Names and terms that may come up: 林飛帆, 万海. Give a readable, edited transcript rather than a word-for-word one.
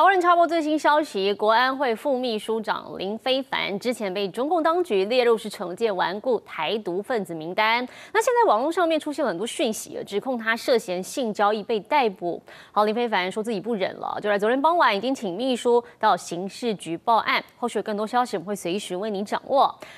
好，我们插播最新消息，国安会副秘书长林飞帆之前被中共当局列入是惩戒顽固台独分子名单。那现在网络上面出现了很多讯息，指控他涉嫌性交易被逮捕。好，林飞帆说自己不忍了，就在昨天傍晚已经请秘书到刑事局报案。后续有更多消息我们会随时为您掌握。